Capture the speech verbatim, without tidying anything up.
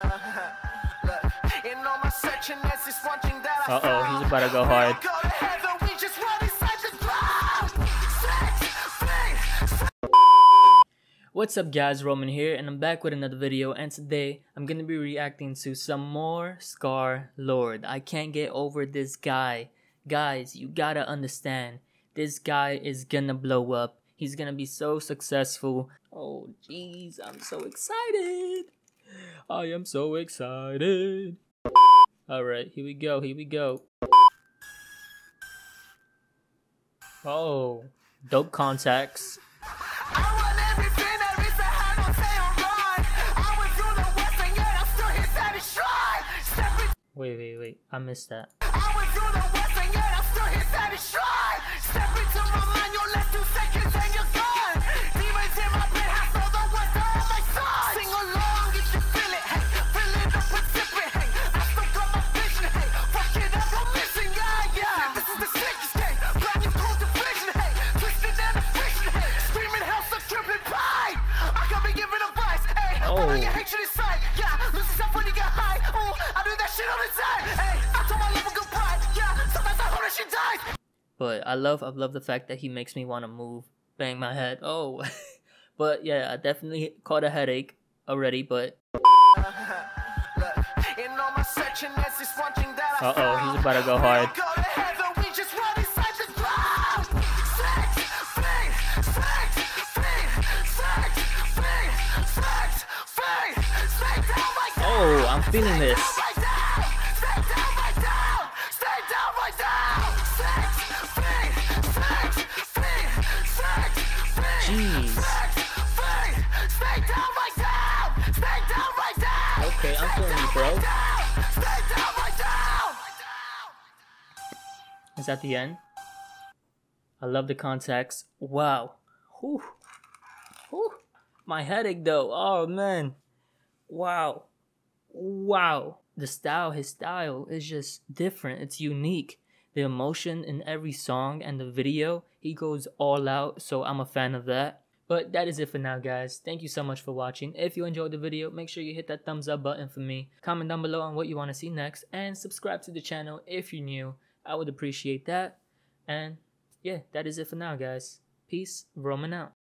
Uh-oh, he's about to go hard. What's up guys, Roman here, and I'm back with another video, and today I'm gonna be reacting to some more scarlxrd. I can't get over this guy. Guys, you gotta understand, this guy is gonna blow up. He's gonna be so successful. Oh jeez, I'm so excited. I am so excited. Alright, here we go, here we go. Oh, dope contacts. Wait, wait, wait, I missed that. I went through the west and yet I'm still his satisfied. Step into my mind, you'll last two seconds and you're gone. Demons in my pit, I throw the west on my side. Sing along if you feel it, hey, feel it, the participant, hey. I still got my vision, hey, fuck it up, I'm missing, yeah, yeah. This is the sickest day, glad you called the vision, hey. Twisted and a friction, hey, screaming hell, some crippling pie. I can be giving advice, hey, oh. Put on your hatred inside, yeah. This is how funny get high, ooh, I do that shit on the side. But I love, I love the fact that he makes me want to move, bang my head. Oh, but yeah, I definitely caught a headache already. But uh oh, he's about to go hard. Oh, I'm feeling this. Jeez. Okay, I'm feeling you, bro. Is that the end? I love the context. Wow. Whew. Whew. My headache though. Oh man. Wow. Wow. The style, his style is just different. It's unique. The emotion in every song and the video, he goes all out, so I'm a fan of that. But that is it for now, guys. Thank you so much for watching. If you enjoyed the video, make sure you hit that thumbs up button for me. Comment down below on what you want to see next, and subscribe to the channel if you're new. I would appreciate that. And yeah, that is it for now, guys. Peace, Roman out.